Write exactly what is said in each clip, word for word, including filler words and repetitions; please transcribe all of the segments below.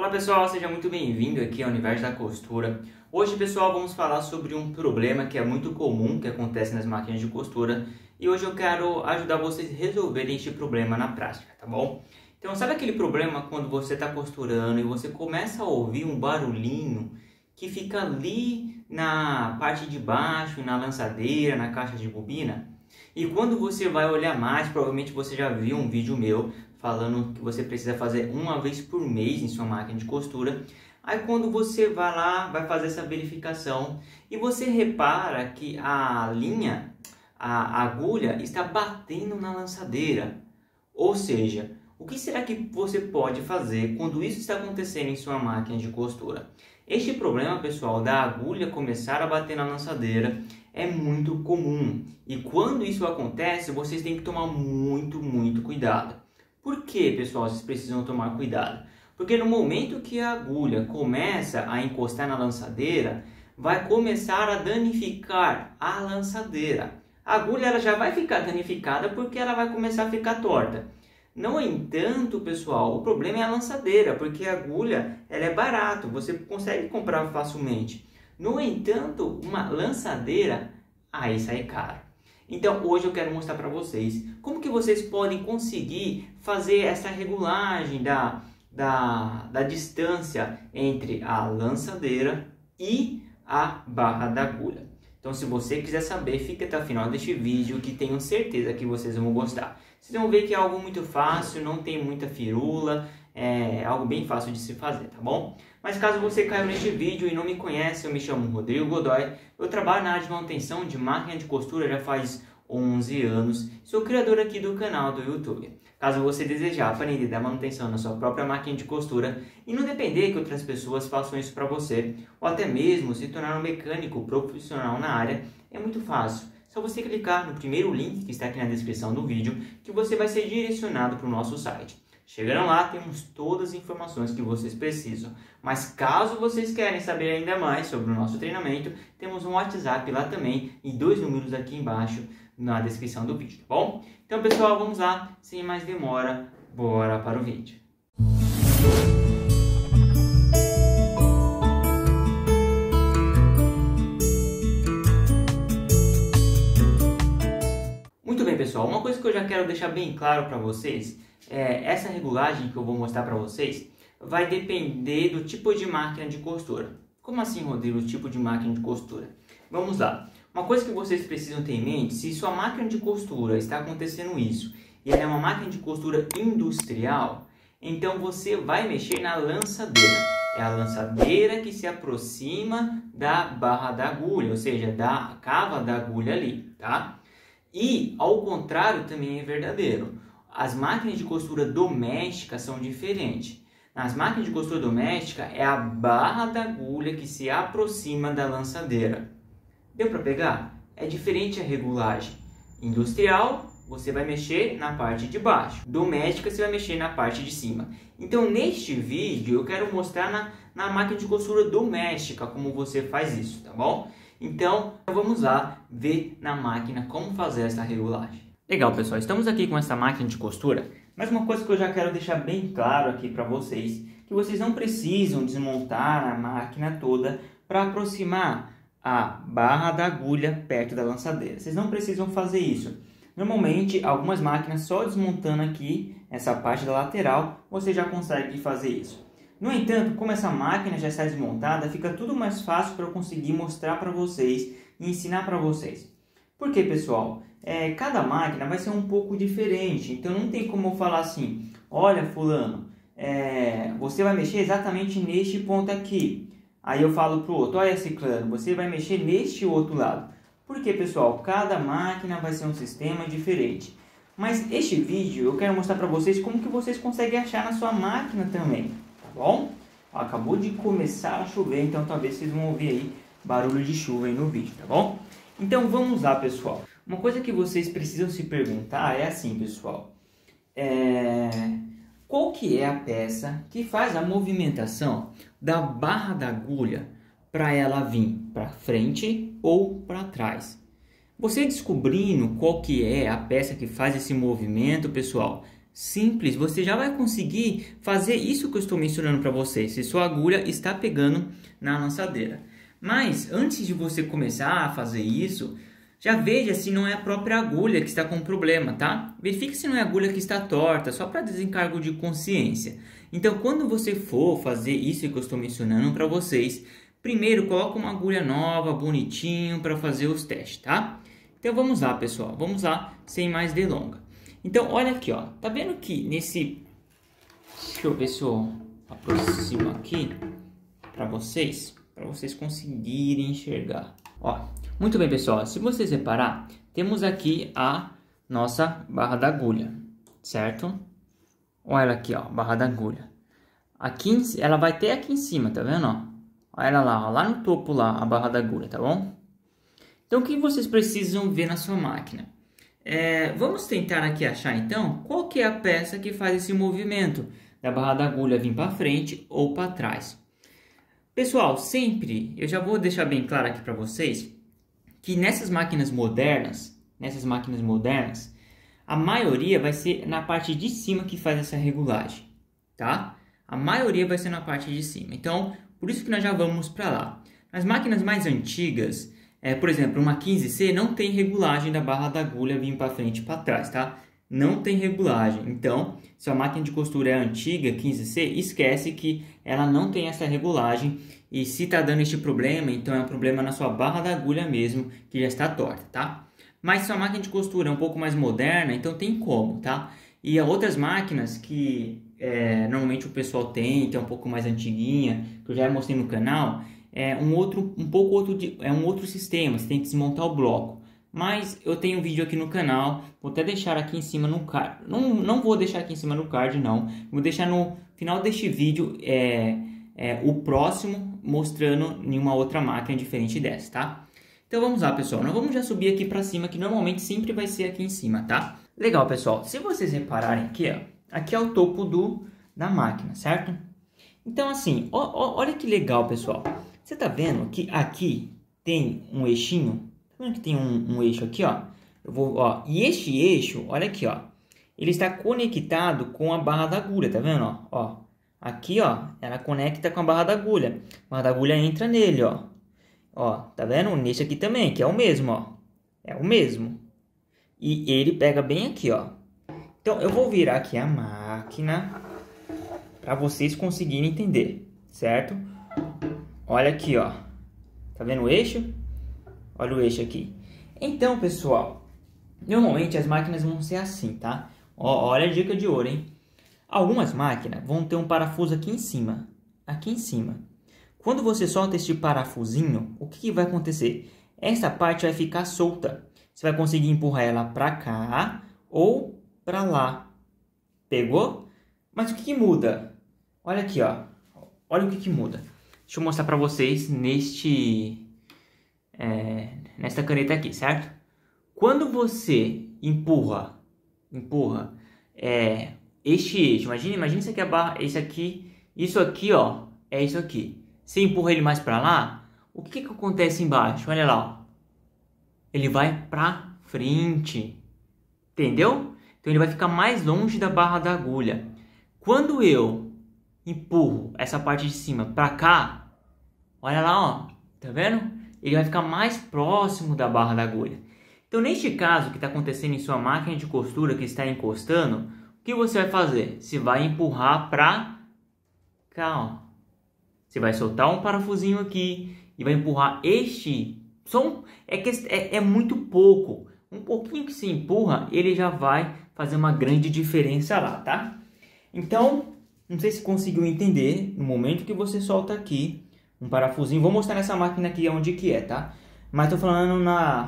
Olá pessoal, seja muito bem-vindo aqui ao Universo da Costura. Hoje pessoal, vamos falar sobre um problema que é muito comum, que acontece nas máquinas de costura. E hoje eu quero ajudar vocês a resolverem este problema na prática, tá bom? Então sabe aquele problema quando você está costurando e você começa a ouvir um barulhinho que fica ali na parte de baixo, na lançadeira, na caixa de bobina? E quando você vai olhar mais, provavelmente você já viu um vídeo meu falando que você precisa fazer uma vez por mês em sua máquina de costura. Aí quando você vai lá, vai fazer essa verificação e você repara que a linha, a agulha está batendo na lançadeira. Ou seja, o que será que você pode fazer quando isso está acontecendo em sua máquina de costura? Este problema, pessoal, da agulha começar a bater na lançadeira é muito comum. E quando isso acontece, vocês têm que tomar muito, muito cuidado. Por que, pessoal, vocês precisam tomar cuidado? Porque no momento que a agulha começa a encostar na lançadeira, vai começar a danificar a lançadeira. A agulha ela já vai ficar danificada porque ela vai começar a ficar torta. No entanto, pessoal, o problema é a lançadeira, porque a agulha ela é barata, você consegue comprar facilmente. No entanto, uma lançadeira, aí sai caro. Então hoje eu quero mostrar para vocês como que vocês podem conseguir fazer essa regulagem da, da, da distância entre a lançadeira e a barra da agulha. Então se você quiser saber, fica até o final deste vídeo que tenho certeza que vocês vão gostar. Vocês vão ver que é algo muito fácil, não tem muita firula, é algo bem fácil de se fazer, tá bom? Mas caso você caiu neste vídeo e não me conhece, eu me chamo Rodrigo Godoy, eu trabalho na área de manutenção de máquina de costura já faz onze anos, sou criador aqui do canal do YouTube. Caso você desejar aprender da manutenção na sua própria máquina de costura e não depender que outras pessoas façam isso para você, ou até mesmo se tornar um mecânico profissional na área, é muito fácil. Só você clicar no primeiro link que está aqui na descrição do vídeo, que você vai ser direcionado para o nosso site. Chegando lá, temos todas as informações que vocês precisam. Mas caso vocês querem saber ainda mais sobre o nosso treinamento, temos um WhatsApp lá também e dois números aqui embaixo na descrição do vídeo, tá bom? Então, pessoal, vamos lá. Sem mais demora, bora para o vídeo. Muito bem, pessoal. Uma coisa que eu já quero deixar bem claro para vocês é essa regulagem que eu vou mostrar para vocês vai depender do tipo de máquina de costura. Como assim, Rodrigo, o tipo de máquina de costura? Vamos lá. Uma coisa que vocês precisam ter em mente, se sua máquina de costura está acontecendo isso, e ela é uma máquina de costura industrial, então você vai mexer na lançadeira. É a lançadeira que se aproxima da barra da agulha, ou seja, da cava da agulha ali, tá? E, ao contrário, também é verdadeiro. As máquinas de costura doméstica são diferentes. Nas máquinas de costura doméstica, é a barra da agulha que se aproxima da lançadeira. Deu para pegar? É diferente a regulagem. Industrial, você vai mexer na parte de baixo. Doméstica, você vai mexer na parte de cima. Então, neste vídeo, eu quero mostrar na, na máquina de costura doméstica como você faz isso, tá bom? Então, vamos lá ver na máquina como fazer essa regulagem. Legal, pessoal. Estamos aqui com essa máquina de costura. Mas uma coisa que eu já quero deixar bem claro aqui para vocês, que vocês não precisam desmontar a máquina toda para aproximar a barra da agulha perto da lançadeira. Vocês não precisam fazer isso. Normalmente, algumas máquinas só desmontando aqui, essa parte da lateral, você já consegue fazer isso. No entanto, como essa máquina já está desmontada, fica tudo mais fácil para eu conseguir mostrar para vocês e ensinar para vocês. Por quê, pessoal? É, cada máquina vai ser um pouco diferente, então não tem como eu falar assim, olha fulano, é, você vai mexer exatamente neste ponto aqui. Aí eu falo pro outro, olha ciclano, você vai mexer neste outro lado. Porque, pessoal, cada máquina vai ser um sistema diferente. Mas este vídeo eu quero mostrar para vocês como que vocês conseguem achar na sua máquina também, tá bom? Ó, acabou de começar a chover, então talvez vocês vão ouvir aí barulho de chuva aí no vídeo, tá bom? Então vamos lá, pessoal. Uma coisa que vocês precisam se perguntar é assim, pessoal. É... Qual que é a peça que faz a movimentação da barra da agulha para ela vir para frente ou para trás? Você descobrindo qual que é a peça que faz esse movimento, pessoal, simples, você já vai conseguir fazer isso que eu estou mencionando para vocês, se sua agulha está pegando na lançadeira. Mas antes de você começar a fazer isso, já veja se não é a própria agulha que está com problema, tá? Verifique se não é a agulha que está torta, só para desencargo de consciência. Então, quando você for fazer isso que eu estou mencionando para vocês, primeiro coloca uma agulha nova, bonitinho, para fazer os testes, tá? Então, vamos lá, pessoal. Vamos lá, sem mais delonga. Então, olha aqui, ó. Tá vendo que nesse... Deixa eu ver se eu aproximo aqui para vocês, para vocês conseguirem enxergar. Ó, muito bem, pessoal, se vocês reparar, temos aqui a nossa barra da agulha, certo? Olha ela aqui, ó, barra da agulha. Aqui, ela vai até aqui em cima, tá vendo, ó? Olha ela lá, ó, lá no topo lá, a barra da agulha, tá bom? Então, o que vocês precisam ver na sua máquina? É, vamos tentar aqui achar, então, qual que é a peça que faz esse movimento da barra da agulha vir para frente ou para trás. Pessoal, sempre, eu já vou deixar bem claro aqui para vocês, que nessas máquinas modernas, nessas máquinas modernas, a maioria vai ser na parte de cima que faz essa regulagem, tá? A maioria vai ser na parte de cima, então, por isso que nós já vamos para lá. Nas máquinas mais antigas, é, por exemplo, uma quinze C não tem regulagem da barra da agulha vir para frente e para trás, tá? Não tem regulagem, então, se a máquina de costura é antiga, quinze C, esquece que ela não tem essa regulagem e se está dando este problema, então é um problema na sua barra da agulha mesmo, que já está torta, tá? Mas se a máquina de costura é um pouco mais moderna, então tem como, tá? E há outras máquinas que é, normalmente o pessoal tem, que é um pouco mais antiguinha, que eu já mostrei no canal, é um outro, um pouco outro, é um outro sistema, você tem que desmontar o bloco. Mas eu tenho um vídeo aqui no canal, vou até deixar aqui em cima no card. Não, não vou deixar aqui em cima no card, não. Vou deixar no final deste vídeo é, é, o próximo, mostrando em uma outra máquina diferente dessa, tá? Então vamos lá, pessoal. Nós vamos já subir aqui pra cima, que normalmente sempre vai ser aqui em cima, tá? Legal, pessoal. Se vocês repararem aqui, ó. Aqui é o topo do, da máquina, certo? Então assim, ó, ó, olha que legal, pessoal. Você tá vendo que aqui tem um eixinho? Que tem um, um eixo aqui, ó. Eu vou, ó, e este eixo, olha aqui, ó, ele está conectado com a barra da agulha, tá vendo, ó? Ó, aqui, ó, ela conecta com a barra da agulha. A barra da agulha entra nele, ó. Ó, tá vendo? Nesse aqui também, que é o mesmo, ó. É o mesmo. E ele pega bem aqui, ó. Então, eu vou virar aqui a máquina para vocês conseguirem entender, certo? Olha aqui, ó. Tá vendo o eixo? Olha o eixo aqui. Então, pessoal, normalmente as máquinas vão ser assim, tá? Ó, olha a dica de ouro, hein? Algumas máquinas vão ter um parafuso aqui em cima. Aqui em cima. Quando você solta este parafusinho, o que, que vai acontecer? Essa parte vai ficar solta. Você vai conseguir empurrar ela pra cá ou pra lá. Pegou? Mas o que, que muda? Olha aqui, ó. Olha o que, que muda. Deixa eu mostrar pra vocês neste... É, nesta caneta aqui, certo? Quando você empurra, empurra é, este eixo, imagina, imagina isso aqui, a barra, isso aqui, isso aqui, ó, é isso aqui. Você empurra ele mais para lá, o que que acontece embaixo? Olha lá, ó. Ele vai para frente, entendeu? Então ele vai ficar mais longe da barra da agulha. Quando eu empurro essa parte de cima para cá, olha lá, ó, tá vendo? Ele vai ficar mais próximo da barra da agulha. Então, neste caso que está acontecendo em sua máquina de costura, que está encostando, o que você vai fazer? Você vai empurrar para cá, ó. Você vai soltar um parafusinho aqui e vai empurrar este. Só um... é, que é, é muito pouco. Um pouquinho que se empurra, ele já vai fazer uma grande diferença lá, tá? Então, não sei se conseguiu entender, no momento que você solta aqui, um parafusinho, vou mostrar nessa máquina aqui onde que é, tá? Mas tô falando na...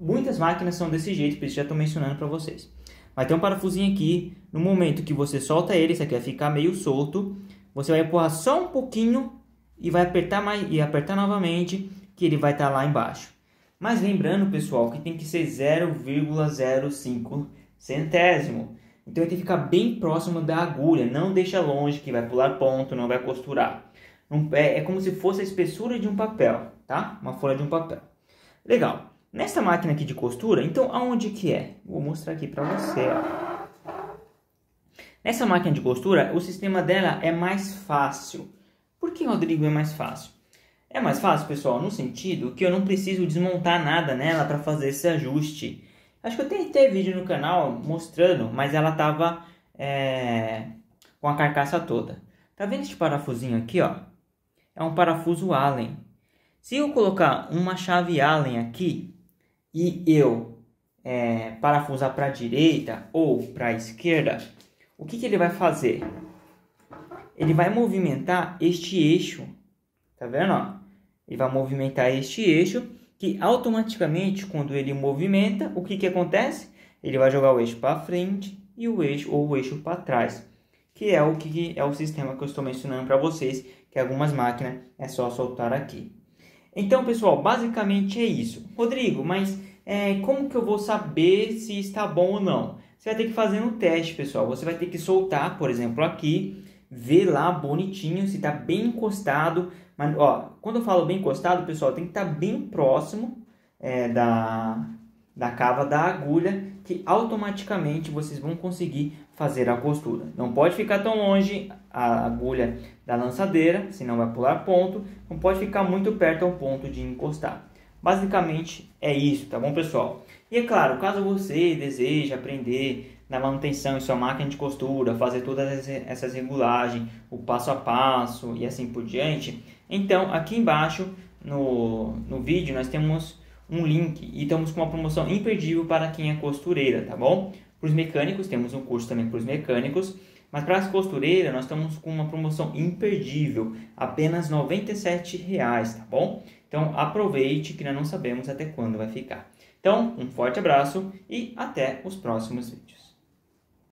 Muitas máquinas são desse jeito, por isso já tô mencionando pra vocês. Vai ter um parafusinho aqui, no momento que você solta ele, isso aqui vai ficar meio solto. Você vai empurrar só um pouquinho e vai apertar mais e apertar novamente, que ele vai estar lá embaixo. Mas lembrando, pessoal, que tem que ser zero vírgula zero cinco centésimo. Então ele tem que ficar bem próximo da agulha, não deixa longe que vai pular ponto, não vai costurar. É como se fosse a espessura de um papel, tá? Uma folha de um papel. Legal. Nessa máquina aqui de costura, então aonde que é? Vou mostrar aqui pra você, ó. Nessa máquina de costura, o sistema dela é mais fácil. Por que, Rodrigo, é mais fácil? É mais fácil, pessoal, no sentido que eu não preciso desmontar nada nela para fazer esse ajuste. Acho que eu tentei vídeo no canal mostrando, mas ela tava é, com a carcaça toda. Tá vendo esse parafusinho aqui, ó? É um parafuso Allen. Se eu colocar uma chave Allen aqui e eu é, parafusar para a direita ou para a esquerda, o que que ele vai fazer? Ele vai movimentar este eixo. Tá vendo, ó? Ele vai movimentar este eixo, que automaticamente, quando ele movimenta, o que que acontece? Ele vai jogar o eixo para frente e o eixo ou o eixo para trás, que é o que é o sistema que eu estou mencionando para vocês, que algumas máquinas é só soltar aqui. Então, pessoal, basicamente é isso. Rodrigo, mas é, como que eu vou saber se está bom ou não? Você vai ter que fazer um teste, pessoal. Você vai ter que soltar, por exemplo, aqui, ver lá bonitinho se está bem encostado. Mas, ó, quando eu falo bem encostado, pessoal, tem que estar tá bem próximo é, da, da cava da agulha, que automaticamente vocês vão conseguir fazer a costura. Não pode ficar tão longe a agulha da lançadeira, senão vai pular ponto. Não pode ficar muito perto ao ponto de encostar. Basicamente é isso, tá bom, pessoal? E é claro, caso você deseje aprender na manutenção em sua máquina de costura, fazer todas essas regulagens, o passo a passo e assim por diante, então aqui embaixo no, no vídeo nós temos um link e estamos com uma promoção imperdível para quem é costureira, tá bom? Para os mecânicos, temos um curso também para os mecânicos, mas para as costureiras nós estamos com uma promoção imperdível, apenas noventa e sete reais, tá bom? Então aproveite, que nós não sabemos até quando vai ficar. Então, um forte abraço e até os próximos vídeos.